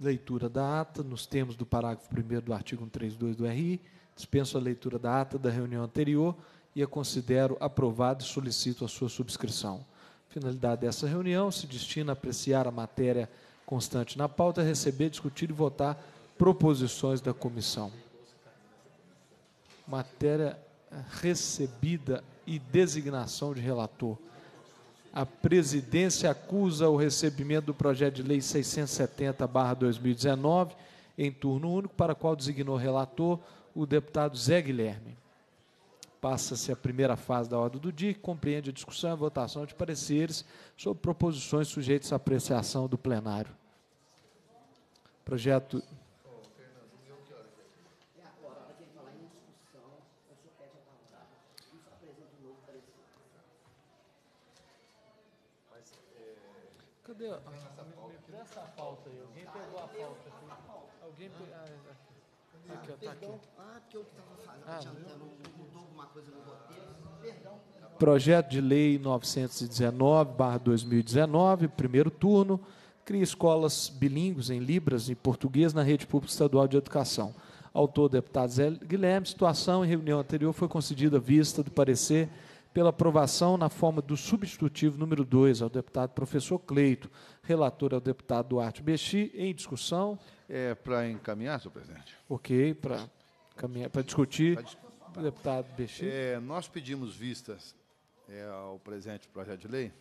leitura da ata, nos termos do parágrafo 1º do artigo 132 do RI, dispenso a leitura da ata da reunião anterior e a considero aprovada e solicito a sua subscrição. Finalidade dessa reunião se destina a apreciar a matéria constante na pauta, receber, discutir e votar proposições da comissão. Matéria recebida e designação de relator. A presidência acusa o recebimento do projeto de lei 670/2019, em turno único, para o qual designou relator o deputado Zé Guilherme. Passa-se a primeira fase da ordem do dia, que compreende a discussão e a votação de pareceres sobre proposições sujeitas à apreciação do plenário. Projeto... Cadê? Me essa pauta aí. Alguém pegou a pauta? Alguém pegou a... Aqui, ó, tá aqui. Ah, porque eu estava falando, mudou alguma coisa no roteiro. Perdão. Projeto de Lei 919/2019, primeiro turno, cria escolas bilíngues em Libras e português na rede pública estadual de educação. Autor, deputado Zé Guilherme. Situação em reunião anterior foi concedida vista do parecer pela aprovação na forma do substitutivo número 2 ao deputado professor Cleito. Relator é o deputado Duarte Bechir. Em discussão... É para encaminhar, senhor presidente? Ok, para encaminhar, para discutir. O deputado Bechir. Nós pedimos vistas ao presente projeto de lei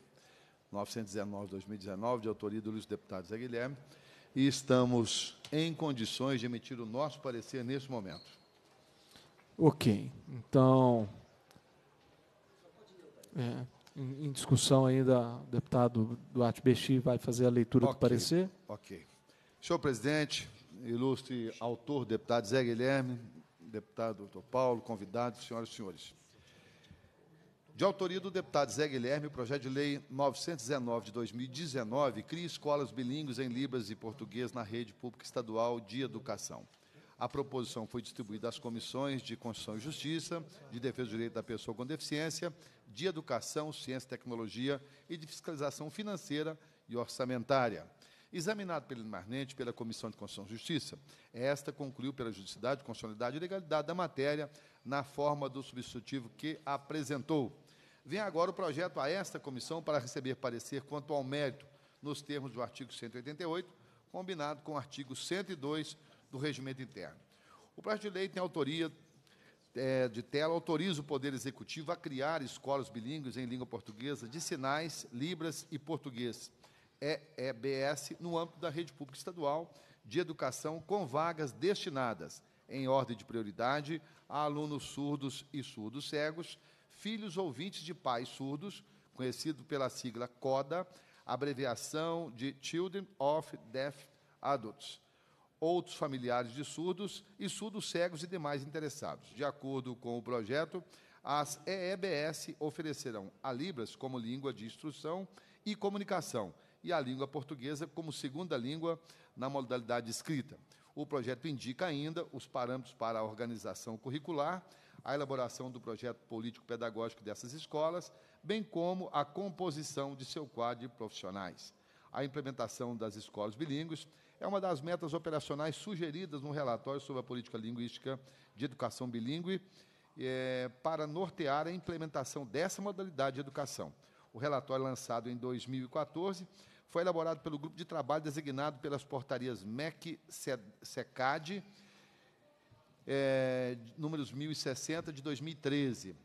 919/2019, de autoria do ilustre deputado Zé Guilherme, e estamos em condições de emitir o nosso parecer neste momento. Ok, então... em discussão ainda, o deputado Duarte Bechir vai fazer a leitura do parecer. Ok. Senhor presidente, ilustre autor, deputado Zé Guilherme, deputado doutor Paulo, convidados, senhoras e senhores. De autoria do deputado Zé Guilherme, o projeto de lei 919/2019 cria escolas bilíngues em Libras e português na rede pública estadual de educação. A proposição foi distribuída às comissões de Constituição e Justiça, de Defesa dos Direitos da Pessoa com Deficiência, de Educação, Ciência e Tecnologia e de Fiscalização Financeira e Orçamentária. Examinado preliminarmente pela Comissão de Constituição e Justiça, esta concluiu pela juridicidade, constitucionalidade e legalidade da matéria na forma do substitutivo que apresentou. Vem agora o projeto a esta comissão para receber parecer quanto ao mérito, nos termos do artigo 188, combinado com o artigo 102 do Regimento Interno. O projeto de lei tem autoria de tela, autoriza o Poder Executivo a criar escolas bilíngues em língua portuguesa de sinais, Libras e português, EEBS, no âmbito da rede pública estadual de educação, com vagas destinadas, em ordem de prioridade, a alunos surdos e surdos cegos, filhos ouvintes de pais surdos, conhecido pela sigla CODA, abreviação de Children of Deaf Adults, outros familiares de surdos e surdos cegos e demais interessados. De acordo com o projeto, as EEBS oferecerão a Libras como língua de instrução e comunicação e a língua portuguesa como segunda língua na modalidade escrita. O projeto indica ainda os parâmetros para a organização curricular, a elaboração do projeto político-pedagógico dessas escolas, bem como a composição de seu quadro de profissionais. A implementação das escolas bilíngues é uma das metas operacionais sugeridas no relatório sobre a política linguística de educação bilíngue para nortear a implementação dessa modalidade de educação. O relatório, lançado em 2014, foi elaborado pelo grupo de trabalho designado pelas portarias MEC-SECAD, números 1060, de 2013.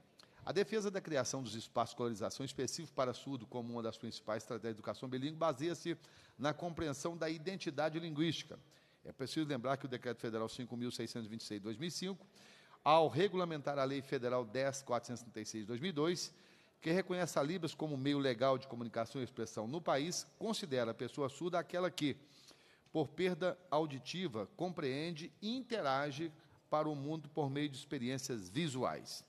A defesa da criação dos espaços de escolarização específicos para surdo como uma das principais estratégias de educação bilíngue baseia-se na compreensão da identidade linguística. É preciso lembrar que o Decreto Federal 5.626, de 2005, ao regulamentar a Lei Federal 10.436, de 2002, que reconhece a Libras como meio legal de comunicação e expressão no país, considera a pessoa surda aquela que, por perda auditiva, compreende e interage para o mundo por meio de experiências visuais.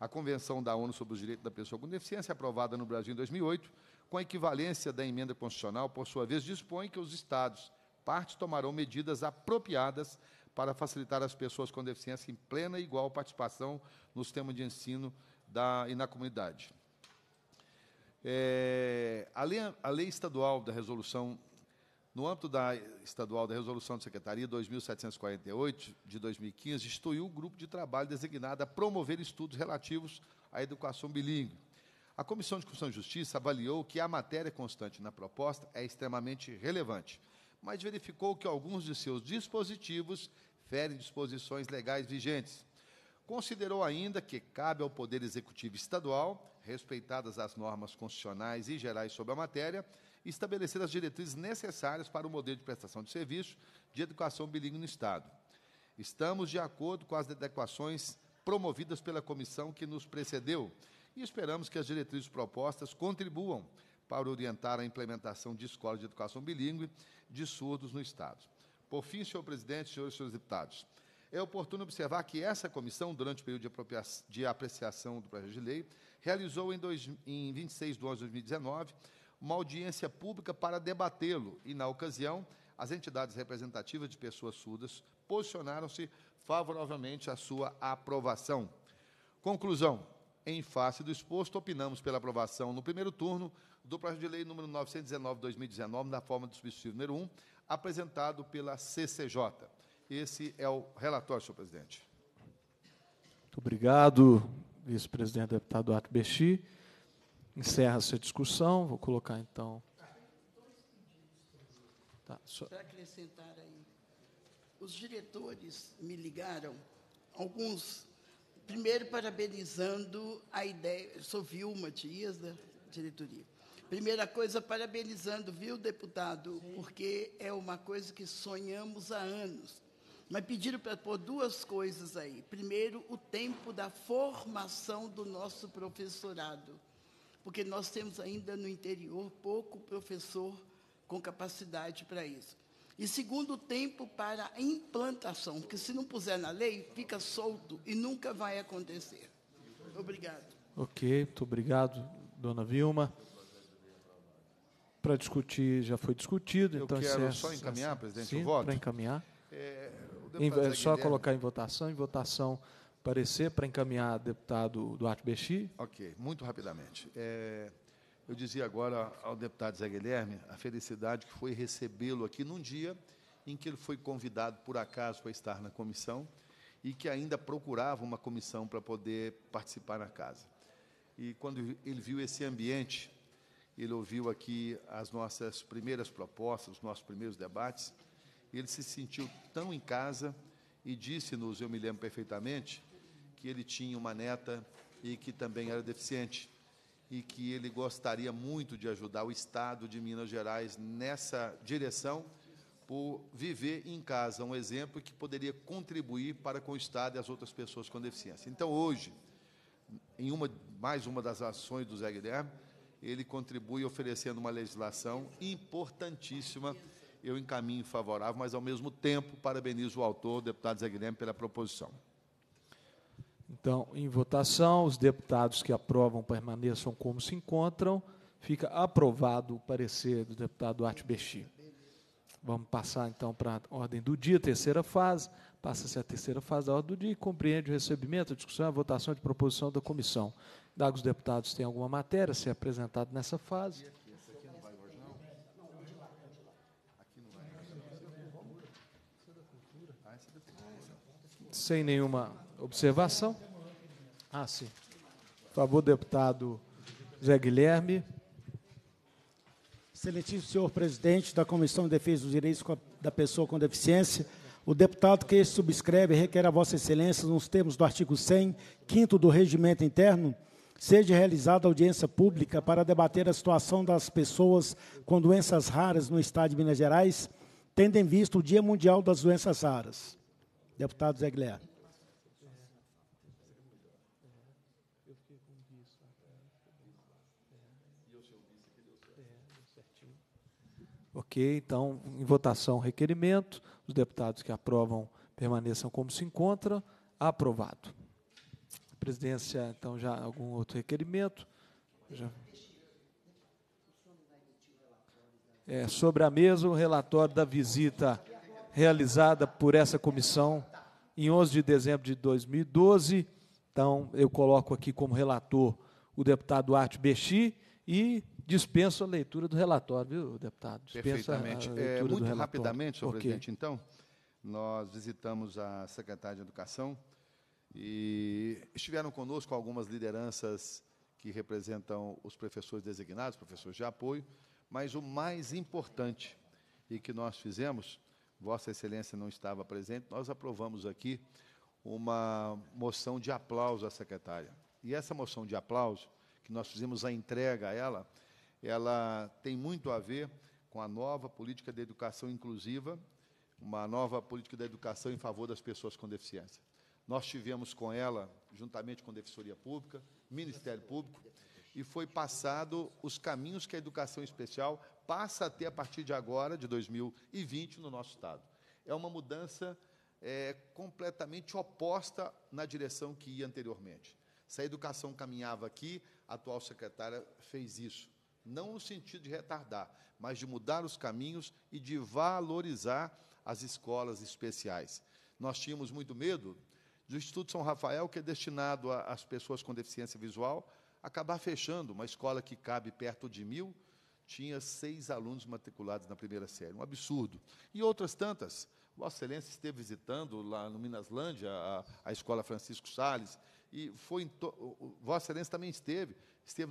A Convenção da ONU sobre os Direitos da Pessoa com Deficiência, aprovada no Brasil em 2008, com a equivalência da emenda constitucional, por sua vez, dispõe que os Estados partes tomarão medidas apropriadas para facilitar as pessoas com deficiência em plena e igual participação no sistema de ensino e na comunidade. A lei estadual da Resolução No âmbito da estadual da Resolução de Secretaria 2748, de 2015, instituiu o grupo de trabalho designado a promover estudos relativos à educação bilíngue. A Comissão de Constituição e Justiça avaliou que a matéria constante na proposta é extremamente relevante, mas verificou que alguns de seus dispositivos ferem disposições legais vigentes. Considerou ainda que cabe ao Poder Executivo Estadual, respeitadas as normas constitucionais e gerais sobre a matéria, estabelecer as diretrizes necessárias para o modelo de prestação de serviço de educação bilíngue no Estado. Estamos de acordo com as adequações promovidas pela comissão que nos precedeu e esperamos que as diretrizes propostas contribuam para orientar a implementação de escolas de educação bilíngue de surdos no Estado. Por fim, senhor presidente, senhoras e senhores deputados, é oportuno observar que essa comissão, durante o período de apreciação do projeto de lei, realizou em 26 de 11 de 2019 uma audiência pública para debatê-lo e, na ocasião, as entidades representativas de pessoas surdas posicionaram-se favoravelmente à sua aprovação. Conclusão. Em face do exposto, opinamos pela aprovação no primeiro turno do projeto de lei número 919/2019, na forma do substitutivo número 1, apresentado pela CCJ. Esse é o relatório, senhor presidente. Muito obrigado, vice-presidente deputado Duarte Bechir. Encerra-se a discussão. Vou colocar, então... Tá, só... Para acrescentar aí, os diretores me ligaram, alguns... Primeiro, parabenizando a ideia... Eu sou Vilma Tias, da diretoria. Primeira coisa, parabenizando, viu, deputado? Sim. Porque é uma coisa que sonhamos há anos. Mas pediram para pôr duas coisas aí. Primeiro, o tempo da formação do nosso professorado, porque nós temos ainda no interior pouco professor com capacidade para isso. E, segundo, o tempo para a implantação, porque, se não puser na lei, fica solto e nunca vai acontecer. Obrigado. Ok, muito obrigado, dona Vilma. Para discutir, já foi discutido. Eu então quero só encaminhar, presidente, sim, o voto. Para encaminhar. Só colocar em votação parecer, para encaminhar, deputado Duarte Bechir. Ok, muito rapidamente. Eu dizia agora ao deputado Zé Guilherme a felicidade que foi recebê-lo aqui num dia em que ele foi convidado, por acaso, para estar na comissão e que ainda procurava uma comissão para poder participar na casa. E, quando ele viu esse ambiente, ele ouviu aqui as nossas primeiras propostas, os nossos primeiros debates, ele se sentiu tão em casa e disse-nos, eu me lembro perfeitamente, que ele tinha uma neta e que também era deficiente, e que ele gostaria muito de ajudar o Estado de Minas Gerais nessa direção, por viver em casa um exemplo que poderia contribuir para com o Estado e as outras pessoas com deficiência. Então, hoje, em mais uma das ações do Zé Guilherme, ele contribui oferecendo uma legislação importantíssima. Eu encaminho favorável, mas, ao mesmo tempo, parabenizo o autor, deputado Zé Guilherme, pela proposição. Então, em votação, os deputados que aprovam permaneçam como se encontram. Fica aprovado o parecer do deputado Duarte Bechir. Vamos passar, então, para a ordem do dia, terceira fase. Passa-se a terceira fase da ordem do dia e compreende o recebimento, a discussão e a votação de proposição da comissão. Dado os deputados têm alguma matéria a ser apresentada nessa fase. Essa aqui não vai hoje, não? Aqui não vai. Sem nenhuma... observação? Ah, sim. Por favor, deputado Zé Guilherme. Excelentíssimo senhor presidente da Comissão de Defesa dos Direitos da Pessoa com Deficiência, o deputado que este subscreve requer a vossa excelência, nos termos do artigo 100, 5º do Regimento Interno, seja realizada audiência pública para debater a situação das pessoas com doenças raras no Estado de Minas Gerais, tendo em vista o Dia Mundial das Doenças Raras. Deputado Zé Guilherme. Ok, então, em votação, requerimento. Os deputados que aprovam permaneçam como se encontram. Aprovado. A presidência, então, já algum outro requerimento? Já. É, sobre a mesa, o relatório da visita realizada por essa comissão em 11 de dezembro de 2012. Então, eu coloco aqui como relator o deputado Duarte Bechir e... Dispenso a leitura do relatório, viu, deputado? Dispenso perfeitamente. Muito rapidamente, senhor presidente, então, nós visitamos a secretária de Educação e estiveram conosco algumas lideranças que representam os professores designados, professores de apoio, mas o mais importante e que nós fizemos, Vossa Excelência não estava presente, nós aprovamos aqui uma moção de aplauso à secretária. E essa moção de aplauso, que nós fizemos a entrega a ela, ela tem muito a ver com a nova política de educação inclusiva, uma nova política da educação em favor das pessoas com deficiência. Nós tivemos com ela, juntamente com a Defensoria Pública, Ministério Público, e foi passado os caminhos que a educação especial passa a ter a partir de agora, de 2020, no nosso Estado. É uma mudança completamente oposta na direção que ia anteriormente. Se a educação caminhava aqui, a atual secretária fez isso. Não no sentido de retardar, mas de mudar os caminhos e de valorizar as escolas especiais. Nós tínhamos muito medo do Instituto São Rafael, que é destinado às pessoas com deficiência visual, acabar fechando. Uma escola que cabe perto de 1000, tinha 6 alunos matriculados na primeira série. Um absurdo. E outras tantas. Vossa Excelência esteve visitando lá no Minaslândia a escola Francisco Sales, e foi Vossa Excelência também esteve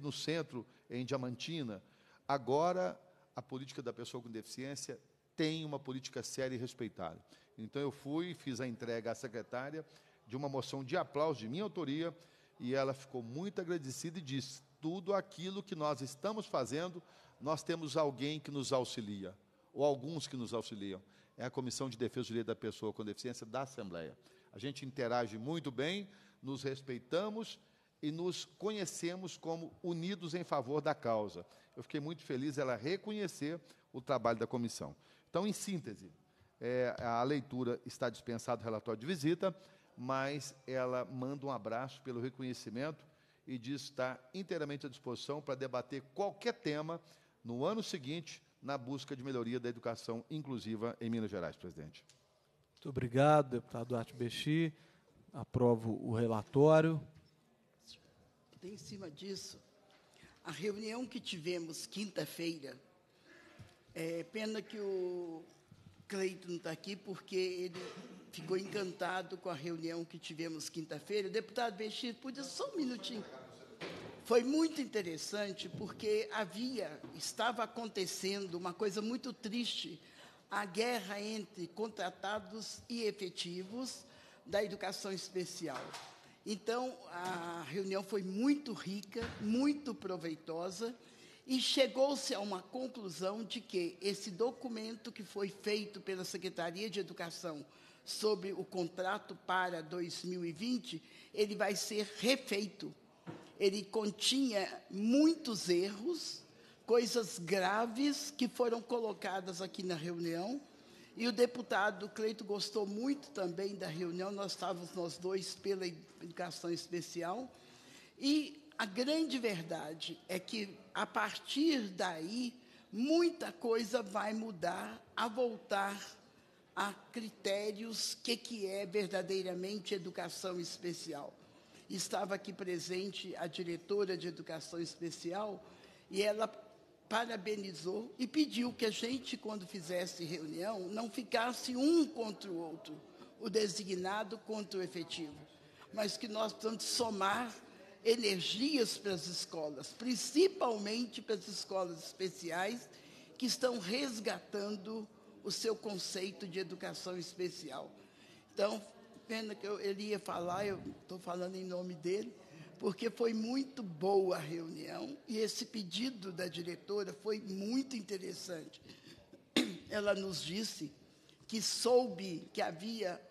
no centro, em Diamantina. Agora, a política da pessoa com deficiência tem uma política séria e respeitada. Então, eu fui, fiz a entrega à secretária de uma moção de aplauso de minha autoria, e ela ficou muito agradecida e disse, tudo aquilo que nós estamos fazendo, nós temos alguém que nos auxilia, ou alguns que nos auxiliam. É a Comissão de Defesa dos Direitos da Pessoa com Deficiência da Assembleia. A gente interage muito bem, nos respeitamos e nos conhecemos como unidos em favor da causa. Eu fiquei muito feliz ela reconhecer o trabalho da comissão. Então, em síntese, a leitura está dispensada do relatório de visita, mas ela manda um abraço pelo reconhecimento e diz estar inteiramente à disposição para debater qualquer tema no ano seguinte na busca de melhoria da educação inclusiva em Minas Gerais, presidente. Muito obrigado, deputado Duarte Bechir. Aprovo o relatório. Em cima disso, a reunião que tivemos quinta-feira, pena que o Cleito não está aqui, porque ele ficou encantado com a reunião que tivemos quinta-feira. Deputado Bechir, podia só um minutinho. Foi muito interessante, porque estava acontecendo uma coisa muito triste, a guerra entre contratados e efetivos da educação especial. Então, a reunião foi muito rica, muito proveitosa, e chegou-se a uma conclusão de que esse documento que foi feito pela Secretaria de Educação sobre o contrato para 2020, ele vai ser refeito. Ele continha muitos erros, coisas graves que foram colocadas aqui na reunião. E o deputado Cleito gostou muito também da reunião, nós estávamos nós dois pela educação especial. E a grande verdade é que, a partir daí, muita coisa vai mudar a voltar a critérios que é verdadeiramente educação especial. Estava aqui presente a diretora de educação especial e ela parabenizou e pediu que a gente, quando fizesse reunião, não ficasse um contra o outro, o designado contra o efetivo, mas que nós precisamos somar energias para as escolas, principalmente para as escolas especiais, que estão resgatando o seu conceito de educação especial. Então, pena que ele ia falar, eu estou falando em nome dele, porque foi muito boa a reunião e esse pedido da diretora foi muito interessante. Ela nos disse que soube que havia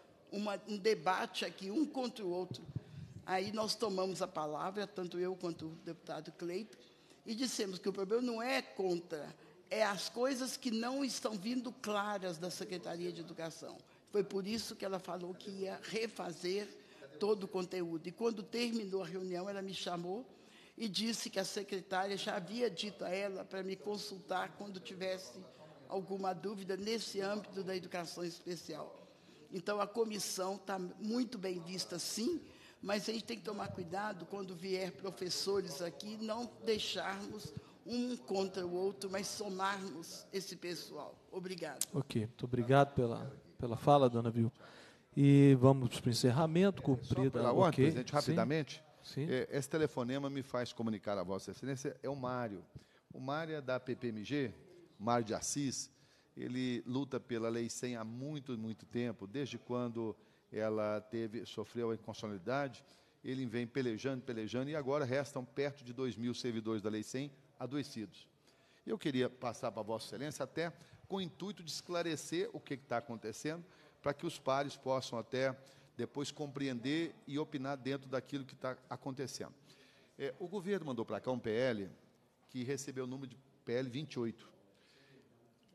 um debate aqui, um contra o outro. Aí nós tomamos a palavra, tanto eu quanto o deputado Cleito, e dissemos que o problema não é contra, é as coisas que não estão vindo claras da Secretaria de Educação. Foi por isso que ela falou que ia refazer todo o conteúdo. E, quando terminou a reunião, ela me chamou e disse que a secretária já havia dito a ela para me consultar quando tivesse alguma dúvida nesse âmbito da educação especial. Então, a comissão está muito bem vista, sim, mas a gente tem que tomar cuidado quando vier professores aqui, não deixarmos um contra o outro, mas somarmos esse pessoal. Obrigado. Ok, muito obrigado pela fala, dona Vilma. E vamos para o encerramento. Cumprida. Pela ordem, okay, presidente, rapidamente. Sim. Sim. Esse telefonema me faz comunicar a Vossa Excelência. É o Mário. O Mário é da PPMG, Mário de Assis. Ele luta pela Lei 100 há muito, muito tempo, desde quando ela sofreu a inconstitucionalidade. Ele vem pelejando, pelejando, e agora restam perto de 2.000 servidores da Lei 100 adoecidos. Eu queria passar para a Vossa Excelência até com o intuito de esclarecer o que está acontecendo, para que os pares possam até depois compreender e opinar dentro daquilo que está acontecendo. O governo mandou para cá um PL que recebeu o número de PL 28.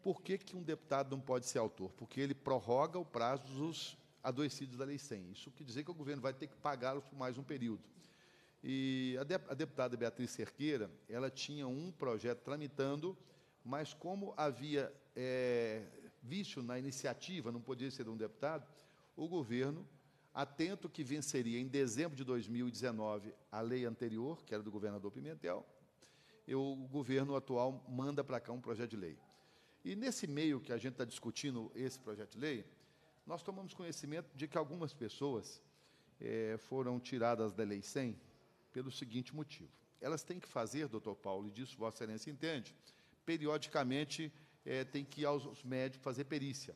Por que que um deputado não pode ser autor? Porque ele prorroga o prazo dos adoecidos da Lei 100. Isso quer dizer que o governo vai ter que pagá-los por mais um período. E a deputada Beatriz Cerqueira, ela tinha um projeto tramitando, mas como havia vício na iniciativa, não podia ser um deputado, o governo, atento que venceria em dezembro de 2019 a lei anterior, que era do governador Pimentel, o governo atual manda para cá um projeto de lei. E nesse meio que a gente está discutindo esse projeto de lei, nós tomamos conhecimento de que algumas pessoas foram tiradas da Lei 100 pelo seguinte motivo. Elas têm que fazer, doutor Paulo, e disso Vossa Excelência entende, periodicamente tem que ir aos médicos fazer perícia.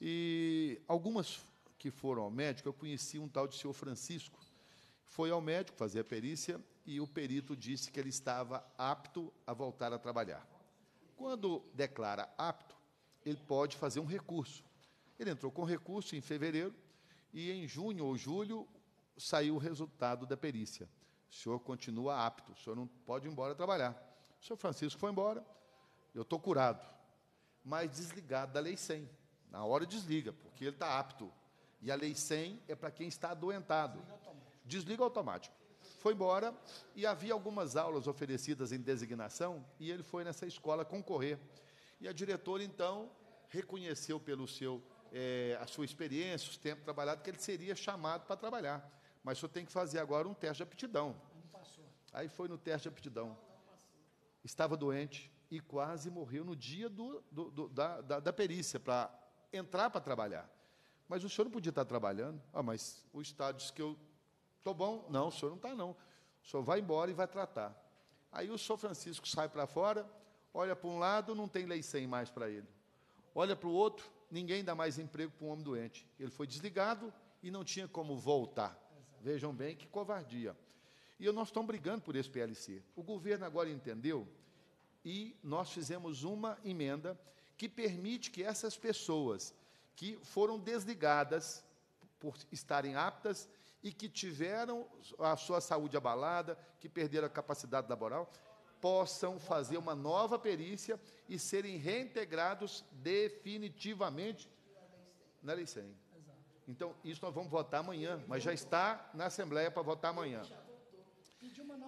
E algumas que foram ao médico, eu conheci um tal de senhor Francisco, foi ao médico fazer a perícia e o perito disse que ele estava apto a voltar a trabalhar. Quando declara apto, ele pode fazer um recurso. Ele entrou com recurso em fevereiro e em junho ou julho saiu o resultado da perícia. O senhor continua apto, o senhor não pode ir embora trabalhar. O senhor Francisco foi embora, eu estou curado, mas desligado da Lei 100. Na hora desliga, porque ele está apto. E a Lei 100 é para quem está adoentado. Desliga automático. Foi embora e havia algumas aulas oferecidas em designação e ele foi nessa escola concorrer. E a diretora, então, reconheceu pelo seu... a sua experiência, os tempos trabalhados, que ele seria chamado para trabalhar. Mas o senhor tem que fazer agora um teste de aptidão. Aí foi no teste de aptidão. Estava doente e quase morreu no dia da perícia, para entrar para trabalhar. Mas o senhor não podia estar trabalhando. Ah, mas o Estado disse que eu estou bom. Não, o senhor não está, não. O senhor vai embora e vai tratar. Aí o senhor Francisco sai para fora, olha para um lado, não tem Lei 100 mais para ele. Olha para o outro, ninguém dá mais emprego para um homem doente. Ele foi desligado e não tinha como voltar. Exato. Vejam bem que covardia. E nós estamos brigando por esse PLC. O governo agora entendeu e nós fizemos uma emenda que permite que essas pessoas que foram desligadas por estarem aptas e que tiveram a sua saúde abalada, que perderam a capacidade laboral, possam fazer uma nova perícia e serem reintegrados definitivamente na Lei 100. Então, isso nós vamos votar amanhã, mas já está na Assembleia para votar amanhã.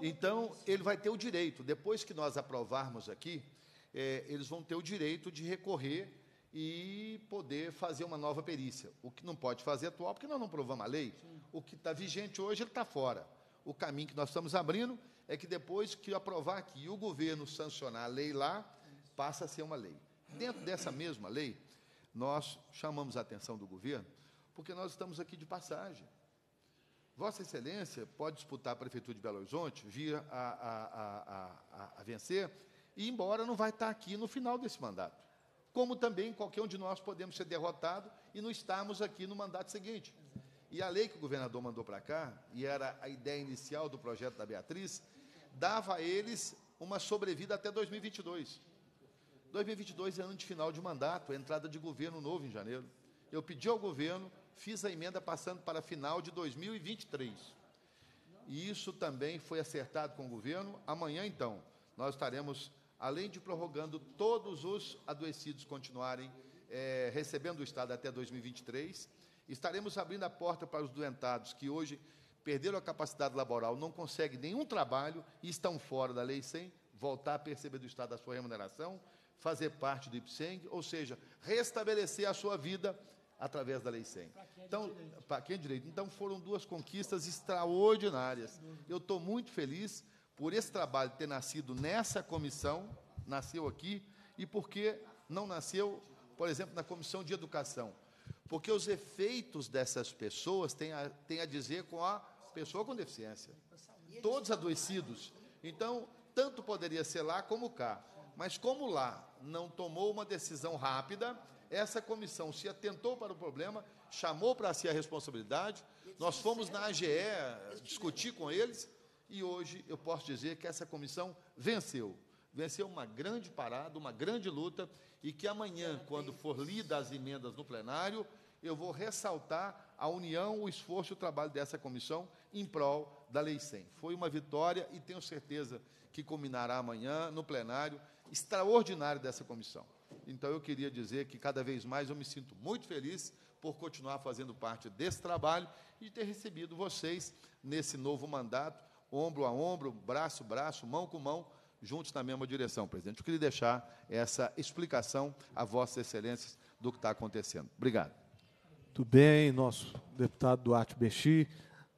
Então, ele vai ter o direito, depois que nós aprovarmos aqui, eles vão ter o direito de recorrer e poder fazer uma nova perícia. O que não pode fazer atual, porque nós não aprovamos a lei. O que está vigente hoje, ele está fora. O caminho que nós estamos abrindo é que depois que aprovar aqui e o governo sancionar a lei lá, passa a ser uma lei. Dentro dessa mesma lei, nós chamamos a atenção do governo, porque nós estamos aqui de passagem. Vossa Excelência pode disputar a Prefeitura de Belo Horizonte, vir a vencer, e embora não vai estar aqui no final desse mandato. Como também qualquer um de nós podemos ser derrotado e não estarmos aqui no mandato seguinte. E a lei que o governador mandou para cá, e era a ideia inicial do projeto da Beatriz, dava a eles uma sobrevida até 2022. 2022 é ano de final de mandato, entrada de governo novo em janeiro. Eu pedi ao governo, fiz a emenda passando para final de 2023. E isso também foi acertado com o governo. Amanhã, então, nós estaremos, além de prorrogando todos os adoecidos continuarem recebendo o Estado até 2023, estaremos abrindo a porta para os doentados que hoje perderam a capacidade laboral, não conseguem nenhum trabalho e estão fora da Lei 100, voltar a perceber do Estado a sua remuneração, fazer parte do IPSENG, ou seja, restabelecer a sua vida através da Lei 100. Então, para quem é direito? Então, foram duas conquistas extraordinárias. Eu estou muito feliz por esse trabalho ter nascido nessa comissão, nasceu aqui, e por que não nasceu, por exemplo, na Comissão de Educação? Porque os efeitos dessas pessoas têm a dizer com a pessoa com deficiência. Todos adoecidos. Então, tanto poderia ser lá como cá. Mas como lá não tomou uma decisão rápida, essa comissão se atentou para o problema, chamou para si a responsabilidade, nós fomos na AGE discutir com eles, e hoje eu posso dizer que essa comissão venceu. Venceu uma grande parada, uma grande luta, e que amanhã, quando for lida as emendas no plenário, eu vou ressaltar a união, o esforço e o trabalho dessa comissão em prol da Lei 100. Foi uma vitória e tenho certeza que culminará amanhã no plenário extraordinário dessa comissão. Então, eu queria dizer que, cada vez mais, eu me sinto muito feliz por continuar fazendo parte desse trabalho e ter recebido vocês nesse novo mandato, ombro a ombro, braço a braço, mão com mão, juntos na mesma direção, presidente. Eu queria deixar essa explicação a vossas excelências do que está acontecendo. Obrigado. Muito bem, nosso deputado Duarte Bechir,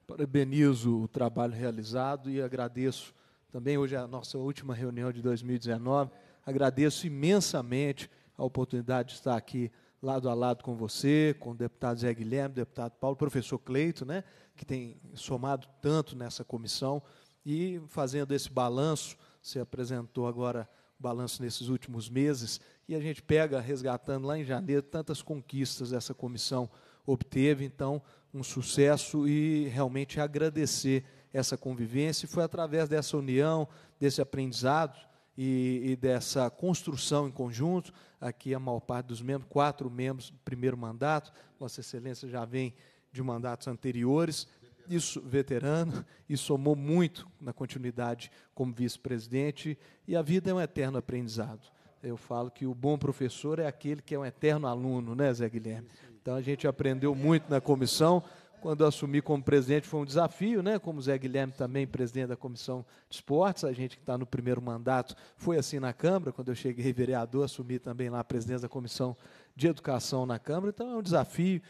parabenizo o trabalho realizado e agradeço também, hoje é a nossa última reunião de 2019, agradeço imensamente a oportunidade de estar aqui lado a lado com você, com o deputado Zé Guilherme, deputado Paulo, professor Cleito, né, que tem somado tanto nessa comissão, e fazendo esse balanço. Você apresentou agora o balanço nesses últimos meses, e a gente pega, resgatando lá em janeiro, tantas conquistas essa comissão obteve, então, um sucesso, e realmente agradecer essa convivência. E foi através dessa união, desse aprendizado e dessa construção em conjunto, aqui a maior parte dos membros, 4 membros do primeiro mandato, Vossa Excelência já vem de mandatos anteriores, isso, veterano, e somou muito na continuidade como vice-presidente, e a vida é um eterno aprendizado. Eu falo que o bom professor é aquele que é um eterno aluno, né, Zé Guilherme? Então, a gente aprendeu muito na comissão. Quando eu assumi como presidente foi um desafio, né? Como o Zé Guilherme também, presidente da Comissão de Esportes, a gente que está no primeiro mandato, foi assim na Câmara, quando eu cheguei vereador, assumi também lá a presidência da Comissão de Educação na Câmara, então é um desafio,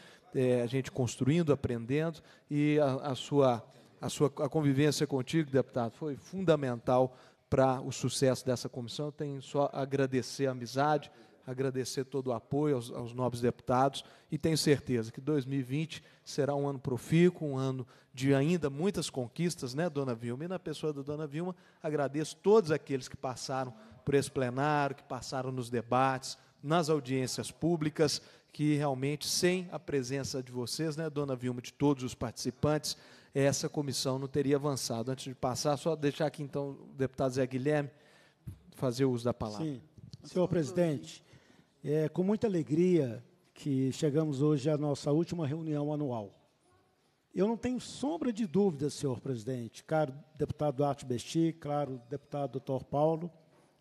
a gente construindo, aprendendo, e a convivência contigo, deputado, foi fundamental para o sucesso dessa comissão. Eu tenho só a agradecer a amizade, agradecer todo o apoio aos nobres deputados, e tenho certeza que 2020 será um ano profícuo, um ano de ainda muitas conquistas, né, dona Vilma? E, na pessoa da dona Vilma, agradeço todos aqueles que passaram por esse plenário, que passaram nos debates, nas audiências públicas, que realmente, sem a presença de vocês, né, dona Vilma, de todos os participantes, essa comissão não teria avançado. Antes de passar, só deixar aqui, então, o deputado Zé Guilherme fazer uso da palavra. Sim, senhor presidente. É com muita alegria que chegamos hoje à nossa última reunião anual. Eu não tenho sombra de dúvida, senhor presidente, caro deputado Duarte Bechir, claro, deputado doutor Paulo,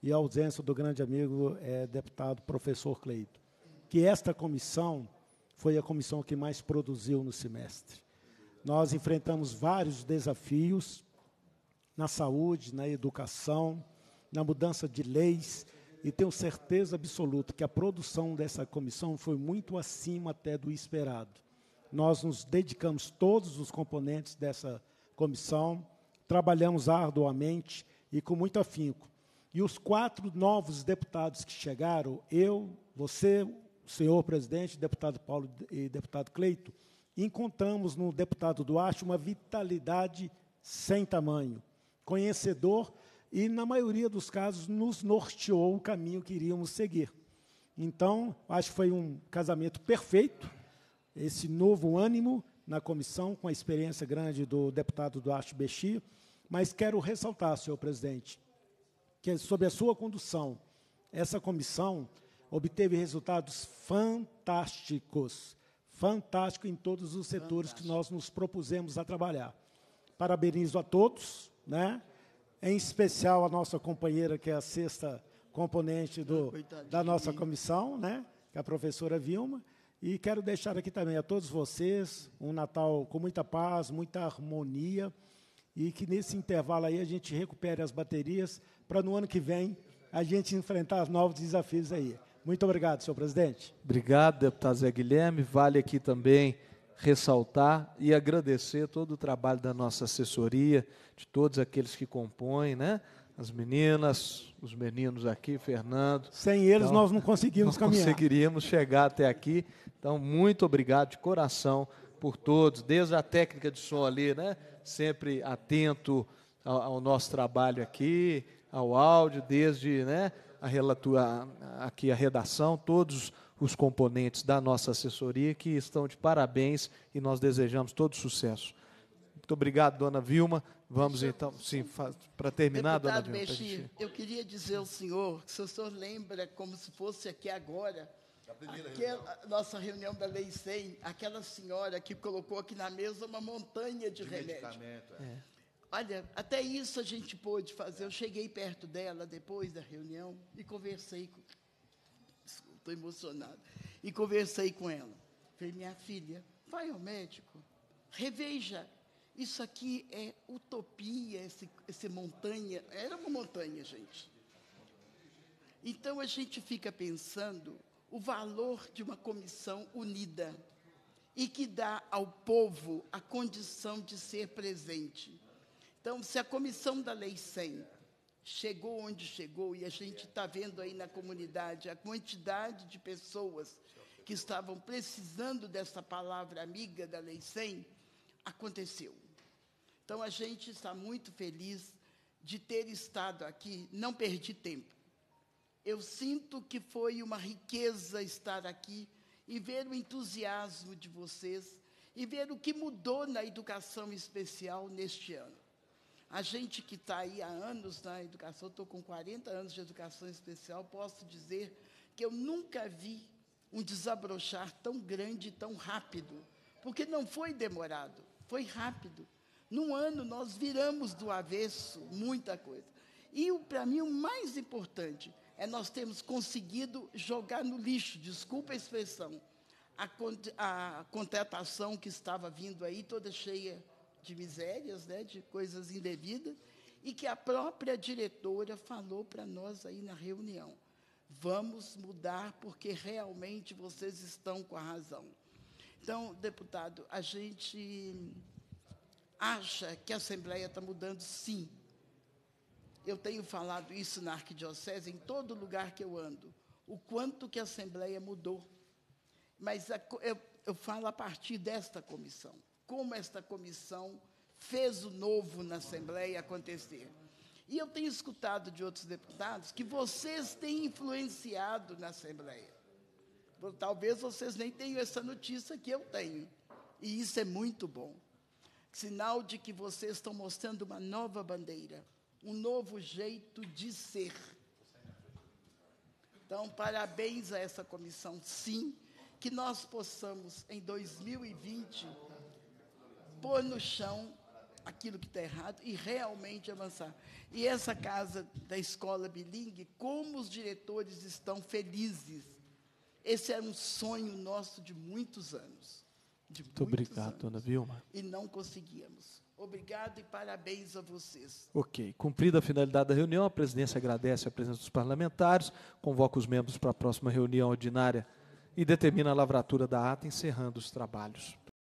e a ausência do grande amigo deputado professor Cleito, que esta comissão foi a comissão que mais produziu no semestre. Nós enfrentamos vários desafios na saúde, na educação, na mudança de leis, e tenho certeza absoluta que a produção dessa comissão foi muito acima até do esperado. Nós nos dedicamos, todos os componentes dessa comissão, trabalhamos arduamente e com muito afinco. E os 4 novos deputados que chegaram, eu, você, o senhor presidente, deputado Paulo e deputado Cleito, encontramos no deputado Duarte uma vitalidade sem tamanho, conhecedor, e, na maioria dos casos, nos norteou o caminho que iríamos seguir. Então, acho que foi um casamento perfeito, esse novo ânimo na comissão, com a experiência grande do deputado Duarte Bechir, mas quero ressaltar, senhor presidente, que, sob a sua condução, essa comissão obteve resultados fantásticos, fantásticos em todos os setores que nós nos propusemos a trabalhar. Parabenizo a todos, né? Em especial a nossa companheira, que é a 6ª componente da nossa comissão, né, que é a professora Vilma, e quero deixar aqui também a todos vocês um Natal com muita paz, muita harmonia, e que nesse intervalo aí a gente recupere as baterias para, no ano que vem, a gente enfrentar os novos desafios aí. Muito obrigado, senhor presidente. Obrigado, deputado Zé Guilherme. Vale aqui também ressaltar e agradecer todo o trabalho da nossa assessoria, de todos aqueles que compõem, né? As meninas, os meninos aqui, Fernando. Sem eles, então, nós não conseguimos caminhar. Não conseguiríamos chegar até aqui. Então, muito obrigado de coração por todos, desde a técnica de som ali, né? Sempre atento ao nosso trabalho aqui, ao áudio, desde, né, aqui a redação, todos os componentes da nossa assessoria que estão de parabéns e nós desejamos todo sucesso. Muito obrigado, dona Vilma. Vamos, então, sim, para terminar, deputado, dona Vilma. Bechir, eu queria dizer ao senhor, que se o senhor lembra, como se fosse aqui agora, aquela nossa reunião da Lei 100, aquela senhora que colocou aqui na mesa uma montanha de remédio. Olha, até isso a gente pôde fazer. Eu cheguei perto dela depois da reunião e conversei com... Estou emocionada. E conversei com ela. Falei, minha filha, vai ao médico, reveja. Isso aqui é utopia, esse montanha. Era uma montanha, gente. Então, a gente fica pensando o valor de uma comissão unida e que dá ao povo a condição de ser presente. Então, se a comissão da Lei 100 chegou onde chegou, e a gente está vendo aí na comunidade a quantidade de pessoas que estavam precisando dessa palavra amiga da Lei 100, aconteceu. Então, a gente está muito feliz de ter estado aqui, não perdi tempo. Eu sinto que foi uma riqueza estar aqui e ver o entusiasmo de vocês e ver o que mudou na educação especial neste ano. A gente que está aí há anos na educação, estou com 40 anos de educação especial, posso dizer que eu nunca vi um desabrochar tão grande, tão rápido, porque não foi demorado, foi rápido. Num ano, nós viramos do avesso muita coisa. E, para mim, o mais importante é nós termos conseguido jogar no lixo, desculpa a expressão, a contratação que estava vindo aí, toda cheia de misérias, né, de coisas indevidas, e que a própria diretora falou para nós aí na reunião. Vamos mudar, porque realmente vocês estão com a razão. Então, deputado, a gente acha que a Assembleia está mudando, sim. Eu tenho falado isso na Arquidiocese, em todo lugar que eu ando, o quanto que a Assembleia mudou. Mas eu falo a partir desta comissão. Como esta comissão fez o novo na Assembleia acontecer. E eu tenho escutado de outros deputados que vocês têm influenciado na Assembleia. Talvez vocês nem tenham essa notícia que eu tenho. E isso é muito bom. Sinal de que vocês estão mostrando uma nova bandeira, um novo jeito de ser. Então, parabéns a essa comissão, sim, que nós possamos, em 2020... pôr no chão aquilo que está errado e realmente avançar. E essa casa da escola bilingue, como os diretores estão felizes. Esse era um sonho nosso de muitos anos. Muito obrigado, dona Vilma. E não conseguíamos. Obrigado e parabéns a vocês. Ok. Cumprida a finalidade da reunião, a presidência agradece a presença dos parlamentares, convoca os membros para a próxima reunião ordinária e determina a lavratura da ata, encerrando os trabalhos.